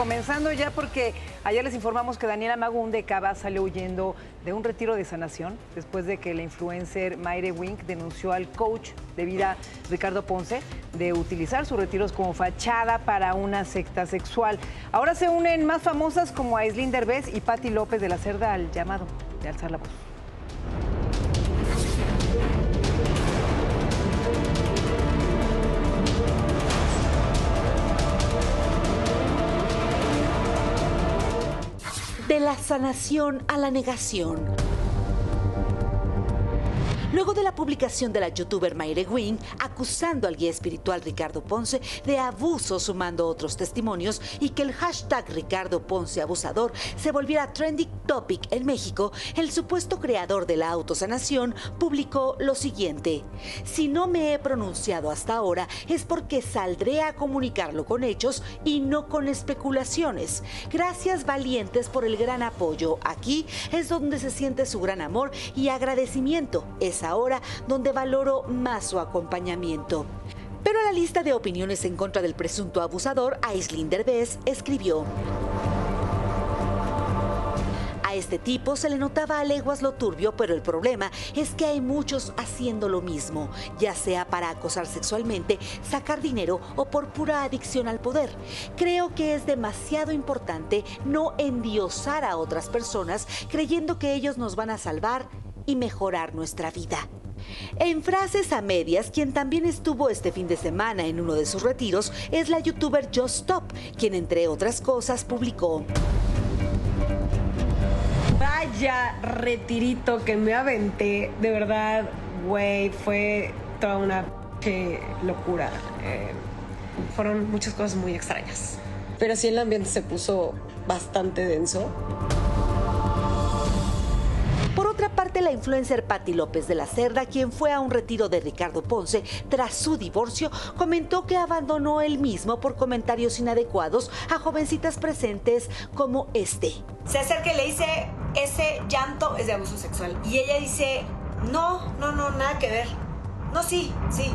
comenzando ya porque ayer les informamos que Daniela Magún de Cabá salió huyendo de un retiro de sanación después de que la influencer Maire Wink denunció al coach de vida Ricardo Ponce de utilizar sus retiros como fachada para una secta sexual. Ahora se unen más famosas como Aislinn Derbez y Paty López de la Cerda al llamado de alzar la voz. De la sanación a la negación. Luego de la publicación de la youtuber Maire Wink acusando al guía espiritual Ricardo Ponce de abuso, sumando otros testimonios, y que el hashtag Ricardo Ponce Abusador se volviera trending topic en México, el supuesto creador de la autosanación publicó lo siguiente: si no me he pronunciado hasta ahora es porque saldré a comunicarlo con hechos y no con especulaciones. Gracias, valientes, por el gran apoyo. Aquí es donde se siente su gran amor y agradecimiento. Es ahora donde valoro más su acompañamiento. Pero a la lista de opiniones en contra del presunto abusador, Aislinn Derbez escribió: a este tipo se le notaba a leguas lo turbio, pero el problema es que hay muchos haciendo lo mismo, ya sea para acosar sexualmente, sacar dinero o por pura adicción al poder. Creo que es demasiado importante no endiosar a otras personas creyendo que ellos nos van a salvar y mejorar nuestra vida. En frases a medias, quien también estuvo este fin de semana en uno de sus retiros es la youtuber YosStop, quien entre otras cosas publicó: vaya retirito que me aventé, de verdad, güey, fue toda una locura. Fueron muchas cosas muy extrañas. Pero sí, el ambiente se puso bastante denso. Por otra parte, la influencer Paty López de la Cerda, quien fue a un retiro de Ricardo Ponce tras su divorcio, comentó que abandonó el mismo por comentarios inadecuados a jovencitas presentes como este. Se acerca y le dice: ese llanto es de abuso sexual. Y ella dice: no, no, no, nada que ver. No, sí, sí.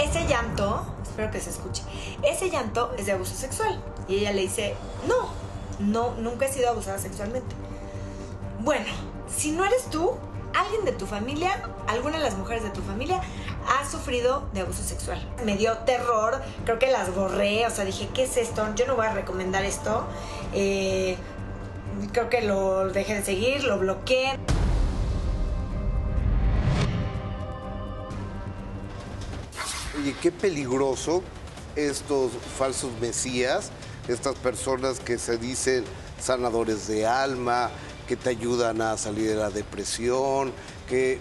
Ese llanto, espero que se escuche, ese llanto es de abuso sexual. Y ella le dice: no, no, nunca he sido abusada sexualmente. Bueno, si no eres tú, alguien de tu familia, alguna de las mujeres de tu familia ha sufrido de abuso sexual. Me dio terror, creo que las borré, o sea, dije, ¿qué es esto? Yo no voy a recomendar esto. Creo que lo dejé de seguir, lo bloqueé. Oye, qué peligroso estos falsos mesías, estas personas que se dicen sanadores de alma, que te ayudan a salir de la depresión, que,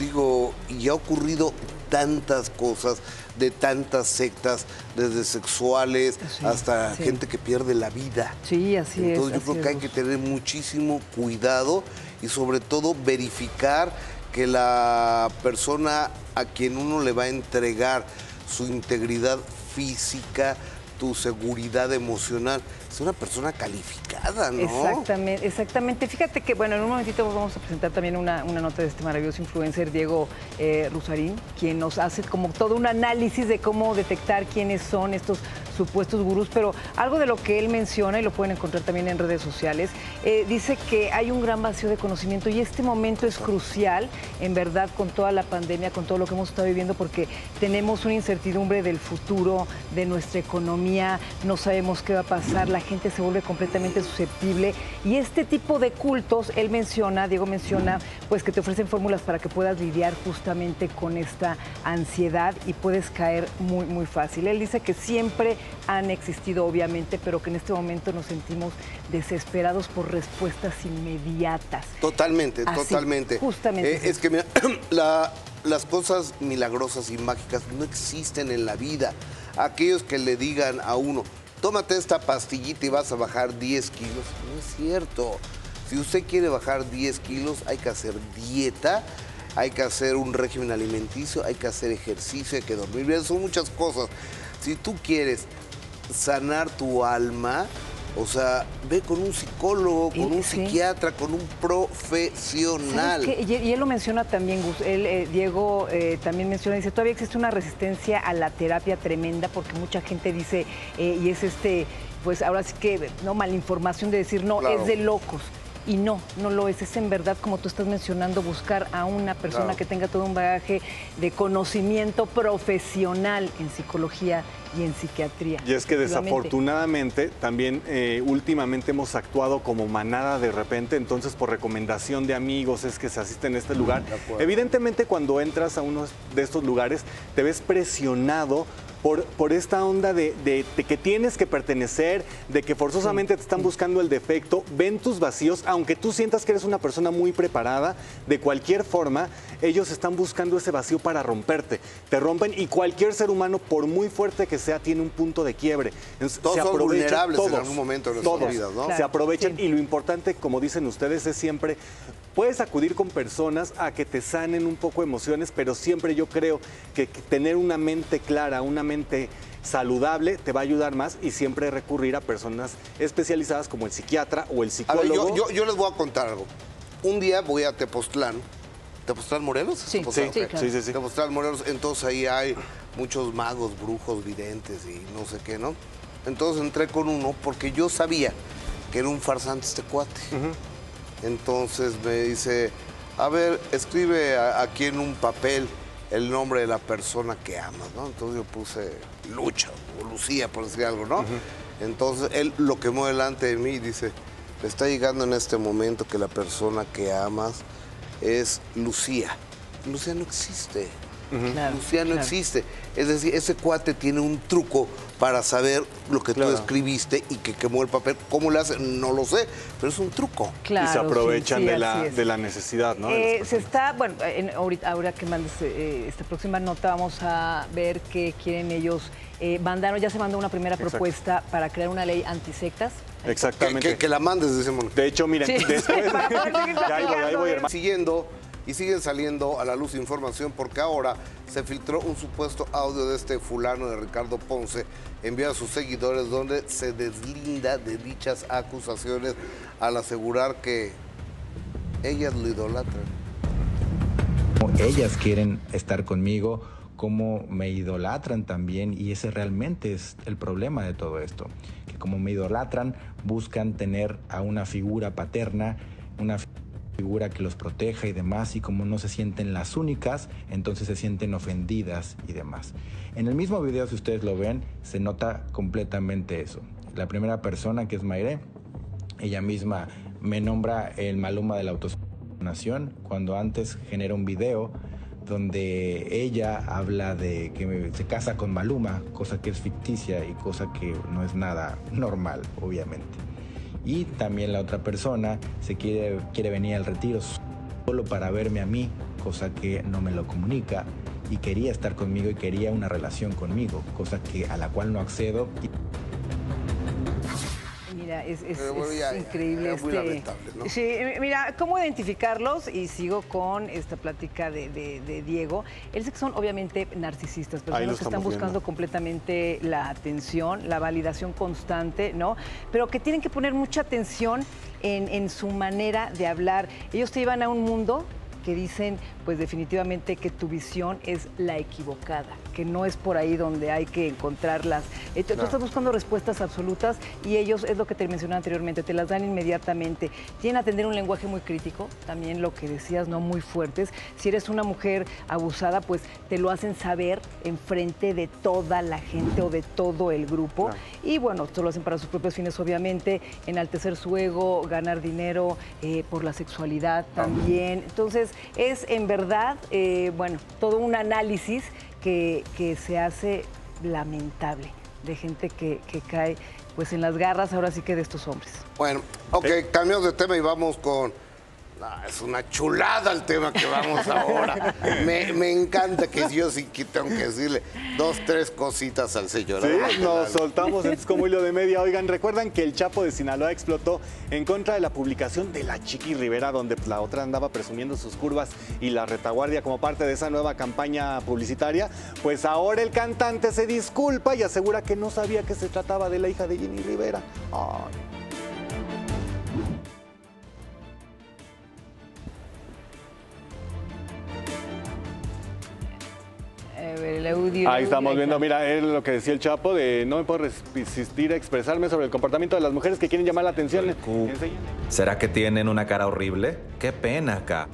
digo, ya ha ocurrido tantas cosas de tantas sectas, desde sexuales hasta gente que pierde la vida. Sí, así es. Entonces yo creo que hay que tener muchísimo cuidado y sobre todo verificar que la persona a quien uno le va a entregar su integridad física, tu seguridad emocional, es una persona calificada, ¿no? Exactamente, exactamente. Fíjate que, bueno, en un momentito vamos a presentar también una nota de este maravilloso influencer, Diego Ruzarín, quien nos hace como todo un análisis de cómo detectar quiénes son estos supuestos gurús, pero algo de lo que él menciona, y lo pueden encontrar también en redes sociales, dice que hay un gran vacío de conocimiento y este momento es crucial, en verdad, con toda la pandemia, con todo lo que hemos estado viviendo, porque tenemos una incertidumbre del futuro, de nuestra economía, no sabemos qué va a pasar, la gente se vuelve completamente susceptible y este tipo de cultos, él menciona, Diego menciona, pues que te ofrecen fórmulas para que puedas lidiar justamente con esta ansiedad y puedes caer muy, muy fácil. Él dice que siempre han existido, obviamente, pero que en este momento nos sentimos desesperados por respuestas inmediatas. Totalmente, así, totalmente. Justamente. Es que mira, las cosas milagrosas y mágicas no existen en la vida. Aquellos que le digan a uno: tómate esta pastillita y vas a bajar 10 kilos. No es cierto. Si usted quiere bajar 10 kilos, hay que hacer dieta, hay que hacer un régimen alimenticio, hay que hacer ejercicio, hay que dormir bien. Son muchas cosas. Si tú quieres sanar tu alma, O sea, ve con un psicólogo, con un psiquiatra, con un profesional. Y él lo menciona también, Gus. Él, Diego también menciona, dice, todavía existe una resistencia a la terapia tremenda porque mucha gente dice, y es pues ahora sí que, no, malinformación de decir, no, claro, es de locos. Y no, no lo es. Es en verdad, como tú estás mencionando, buscar a una persona, claro, que tenga todo un bagaje de conocimiento profesional en psicología y en psiquiatría. Y es que desafortunadamente también últimamente hemos actuado como manada de repente, entonces por recomendación de amigos es que se asisten a este lugar. Evidentemente cuando entras a uno de estos lugares te ves presionado por esta onda de que tienes que pertenecer, de que forzosamente te están buscando el defecto, ven tus vacíos, aunque tú sientas que eres una persona muy preparada, de cualquier forma, ellos están buscando ese vacío para romperte. Te rompen y cualquier ser humano, por muy fuerte que sea, tiene un punto de quiebre. Entonces, todos son vulnerables en algún momento de nuestras vidas, ¿no? Claro, se aprovechan, sí, y lo importante, como dicen ustedes, es siempre... Puedes acudir con personas a que te sanen un poco emociones, pero siempre yo creo que tener una mente clara, una mente saludable, te va a ayudar más, y siempre recurrir a personas especializadas como el psiquiatra o el psicólogo. A ver, yo les voy a contar algo. Un día voy a Tepoztlán. ¿Tepoztlán, Morelos? Sí, Tepoztlán, sí, claro, sí, sí, sí. Tepoztlán, Morelos. Entonces ahí hay muchos magos, brujos, videntes y no sé qué, ¿no? Entonces entré con uno porque yo sabía que era un farsante este cuate. Uh-huh. Entonces me dice, a ver, escribe aquí en un papel el nombre de la persona que amas, ¿no? Entonces yo puse Lucha o Lucía, por decir algo, ¿no? Uh-huh. Entonces él lo quemó delante de mí y dice, me está llegando en este momento que la persona que amas es Lucía. Lucía no existe. Uh-huh. Claro, Lucía no, claro, existe. Es decir, ese cuate tiene un truco para saber lo que, claro, tú escribiste y que quemó el papel. ¿Cómo le hacen? No lo sé, pero es un truco. Claro, y se aprovechan, sí, sí, de la necesidad, ¿no? Se está, bueno, ahora que mandes esta próxima nota, vamos a ver qué quieren ellos. Ya se mandó una primera, exacto, propuesta para crear una ley antisectas. Exactamente. Que la mandes, decimos. De hecho, miren, sí, después... ahí voy, hermano. Siguiendo... Y siguen saliendo a la luz información porque ahora se filtró un supuesto audio de este fulano de Ricardo Ponce enviado a sus seguidores donde se deslinda de dichas acusaciones al asegurar que ellas lo idolatran. Ellas quieren estar conmigo, como me idolatran también, y ese realmente es el problema de todo esto, que como me idolatran buscan tener a una figura paterna, una figura que los proteja y demás, y como no se sienten las únicas, entonces se sienten ofendidas y demás. En el mismo video, si ustedes lo ven, se nota completamente eso. La primera persona, que es Maire, ella misma me nombra el Maluma de la autosanación, cuando antes genera un video donde ella habla de que se casa con Maluma, cosa que es ficticia y cosa que no es nada normal, obviamente. Y también la otra persona se quiere venir al retiro solo para verme a mí, cosa que no me lo comunica, y quería estar conmigo y quería una relación conmigo, cosa que a la cual no accedo. Mira, es increíble. Es muy lamentable, ¿no? Sí, mira, ¿cómo identificarlos? Y sigo con esta plática de Diego. Ellos son obviamente narcisistas, personas que están buscando completamente la atención, la validación constante, ¿no? Pero que tienen que poner mucha atención en su manera de hablar. Ellos te llevan a un mundo que dicen, pues definitivamente que tu visión es la equivocada, que no es por ahí donde hay que encontrarlas. Tú estás buscando respuestas absolutas y ellos, es lo que te mencioné anteriormente, te las dan inmediatamente. Tienen a tener un lenguaje muy crítico, también lo que decías, no, muy fuertes. Si eres una mujer abusada, pues te lo hacen saber enfrente de toda la gente o de todo el grupo. Y bueno, esto lo hacen para sus propios fines, obviamente, enaltecer su ego, ganar dinero por la sexualidad también. Entonces, es en verdad, bueno, todo un análisis que se hace lamentable de gente que cae pues en las garras ahora sí que de estos hombres. Bueno, ok, cambiamos de tema y vamos con Ah, es una chulada el tema que vamos ahora. Me encanta que yo sí que tengo que decirle dos, tres cositas al señor. Sí, nos soltamos entonces como hilo de media. Oigan, recuerdan que el Chapo de Sinaloa explotó en contra de la publicación de la Chiquis Rivera, donde la otra andaba presumiendo sus curvas y la retaguardia como parte de esa nueva campaña publicitaria. Pues ahora el cantante se disculpa y asegura que no sabía que se trataba de la hija de Jenny Rivera. Ay. El audio. Ahí estamos viendo, mira, es lo que decía el Chapo de no me puedo resistir a expresarme sobre el comportamiento de las mujeres que quieren llamar la atención. ¿Será que tienen una cara horrible? ¡Qué pena acá!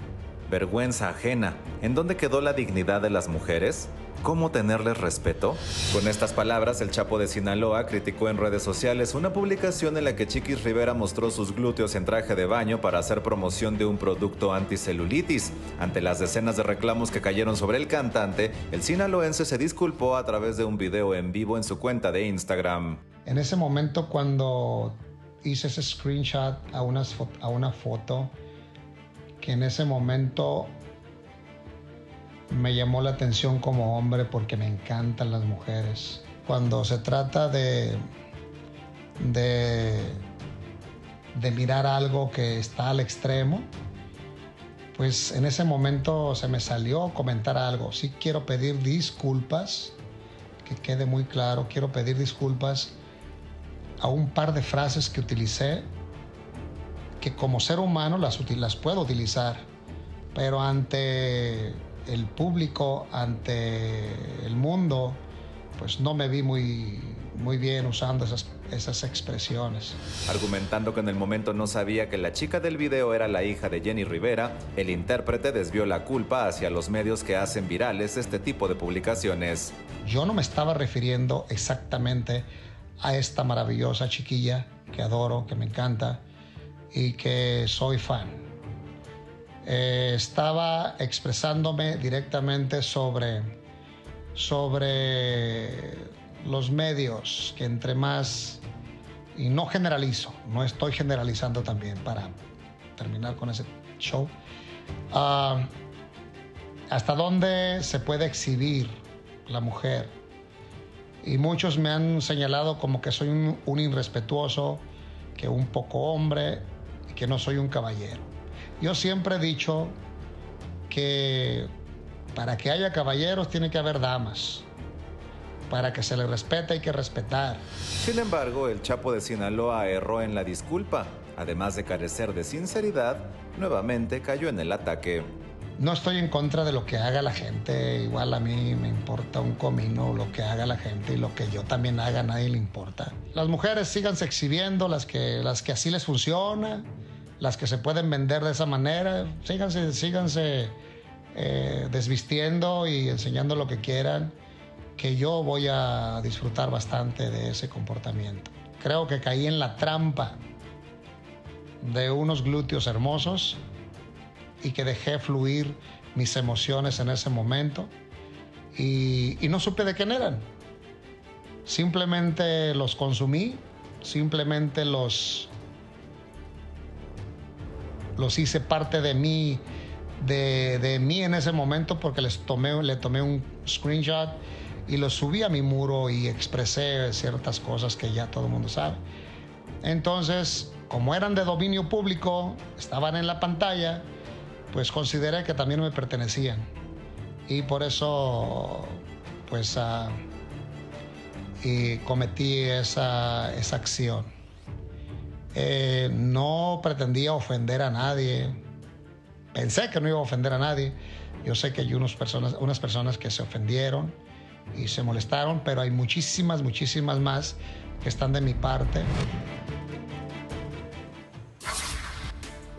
Vergüenza ajena. ¿En dónde quedó la dignidad de las mujeres? ¿Cómo tenerles respeto? Con estas palabras, el Chapo de Sinaloa criticó en redes sociales una publicación en la que Chiquis Rivera mostró sus glúteos en traje de baño para hacer promoción de un producto anticelulitis. Ante las decenas de reclamos que cayeron sobre el cantante, el sinaloense se disculpó a través de un video en vivo en su cuenta de Instagram. En ese momento, cuando hice ese screenshot a una foto, que en ese momento me llamó la atención como hombre porque me encantan las mujeres. Cuando se trata de mirar algo que está al extremo, pues en ese momento se me salió comentar algo. Sí quiero pedir disculpas, que quede muy claro, quiero pedir disculpas a un par de frases que utilicé, que como ser humano las puedo utilizar, pero ante el público, ante el mundo, pues no me vi muy bien usando esas expresiones. Argumentando que en el momento no sabía que la chica del video era la hija de Jenny Rivera, el intérprete desvió la culpa hacia los medios que hacen virales este tipo de publicaciones. Yo no me estaba refiriendo exactamente a esta maravillosa chiquilla que adoro, que me encanta y que soy fan. Estaba expresándome directamente sobre los medios, que entre más, y no generalizo, no estoy generalizando también para terminar con ese show, hasta dónde se puede exhibir la mujer. Y muchos me han señalado como que soy un irrespetuoso, que un poco hombre, y que no soy un caballero. Yo siempre he dicho que para que haya caballeros tiene que haber damas, para que se les respete hay que respetar. Sin embargo, el Chapo de Sinaloa erró en la disculpa. Además de carecer de sinceridad, nuevamente cayó en el ataque. No estoy en contra de lo que haga la gente, igual a mí me importa un comino lo que haga la gente y lo que yo también haga a nadie le importa. Las mujeres síganse exhibiendo, las que así les funciona, las que se pueden vender de esa manera, síganse desvistiendo y enseñando lo que quieran, que yo voy a disfrutar bastante de ese comportamiento. Creo que caí en la trampa de unos glúteos hermosos y que dejé fluir mis emociones en ese momento y no supe de quién eran. Simplemente los consumí, simplemente los hice parte de mí, de mí en ese momento porque le tomé un screenshot y lo subí a mi muro y expresé ciertas cosas que ya todo el mundo sabe. Entonces, como eran de dominio público, estaban en la pantalla, pues consideré que también me pertenecían. Y por eso, pues, y cometí esa acción. No pretendía ofender a nadie, pensé que no iba a ofender a nadie. Yo sé que hay unas personas que se ofendieron y se molestaron, pero hay muchísimas más que están de mi parte.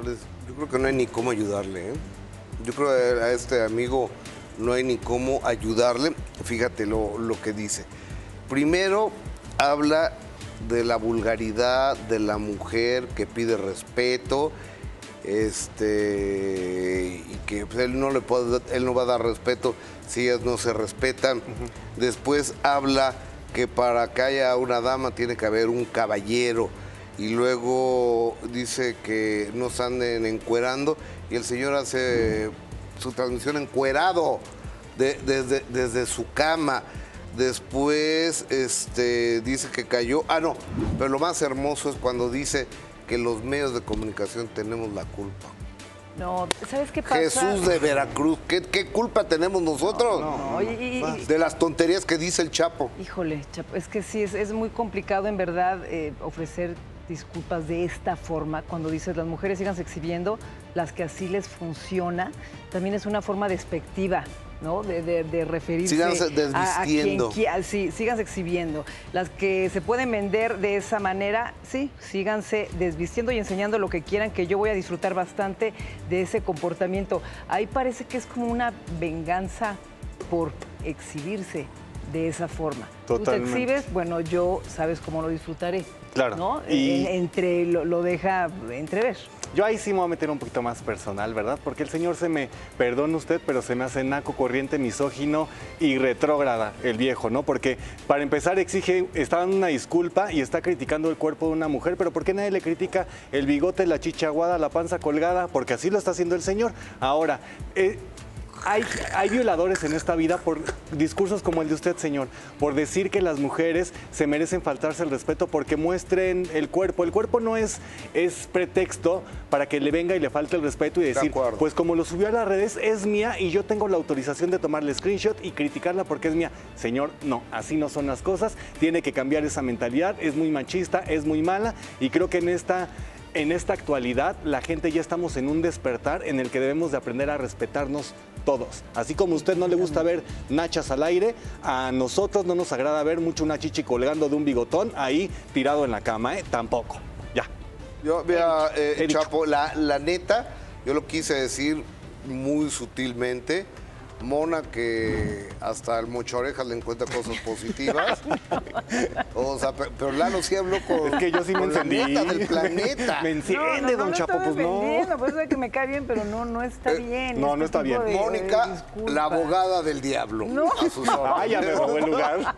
Pues yo creo que no hay ni cómo ayudarle, ¿eh? Yo creo que a este amigo no hay ni cómo ayudarle. Fíjate lo que dice. Primero habla de la vulgaridad de la mujer que pide respeto, y que él no va a dar respeto si ellas no se respetan. Después habla que para que haya una dama tiene que haber un caballero. y luego dice que nos anden encuerando y el señor hace su transmisión encuerado desde su cama. Después dice que cayó, pero lo más hermoso es cuando dice que los medios de comunicación tenemos la culpa. No, ¿sabes qué pasa? Jesús de Veracruz, ¿qué culpa tenemos nosotros? No. De las tonterías que dice el Chapo. Híjole, Chapo, es que sí, es muy complicado en verdad ofrecer disculpas de esta forma, cuando dices las mujeres síganse exhibiendo, las que así les funciona, también es una forma despectiva, ¿no? De referirse síganse desvistiendo. Sí, síganse exhibiendo. Las que se pueden vender de esa manera, sí, síganse desvistiendo y enseñando lo que quieran, que yo voy a disfrutar bastante de ese comportamiento. Ahí parece que es como una venganza por exhibirse de esa forma. Totalmente. Tú te exhibes, bueno, yo sabes cómo lo disfrutaré. Claro. ¿No? Y... lo deja entrever. Yo ahí sí me voy a meter un poquito más personal, ¿verdad? Porque el señor se me, perdone usted, pero se me hace naco, corriente, misógino y retrógrada el viejo, ¿no? Porque para empezar exige, está dando una disculpa y está criticando el cuerpo de una mujer, pero ¿por qué nadie le critica el bigote, la chicha aguada, la panza colgada? Porque así lo está haciendo el señor. Ahora, hay violadores en esta vida por discursos como el de usted, señor, por decir que las mujeres se merecen faltarse el respeto porque muestren el cuerpo. El cuerpo no es pretexto para que le venga y le falte el respeto y decir, pues como lo subió a las redes, es mía y yo tengo la autorización de tomarle screenshot y criticarla porque es mía. Señor, no, así no son las cosas. Tiene que cambiar esa mentalidad. Es muy machista, es muy mala y creo que en esta actualidad la gente ya estamos en un despertar en el que debemos de aprender a respetarnos todos. Así como a usted no le gusta ver nachas al aire, a nosotros no nos agrada ver mucho una chichi colgando de un bigotón ahí tirado en la cama, ¿eh? Tampoco. Ya. Yo, mira, Chapo, la neta, yo lo quise decir muy sutilmente. Mona, que hasta el mocho orejas le encuentra cosas positivas. O sea, pero Lalo sí habló con... Es que yo sí me encendí. Del planeta. Me enciende, don Chapo, pues no. Por eso es que me cae bien, pero no está bien. No está bien. Mónica, la abogada del diablo. No. A sus órdenes. Vaya, me robó el lugar.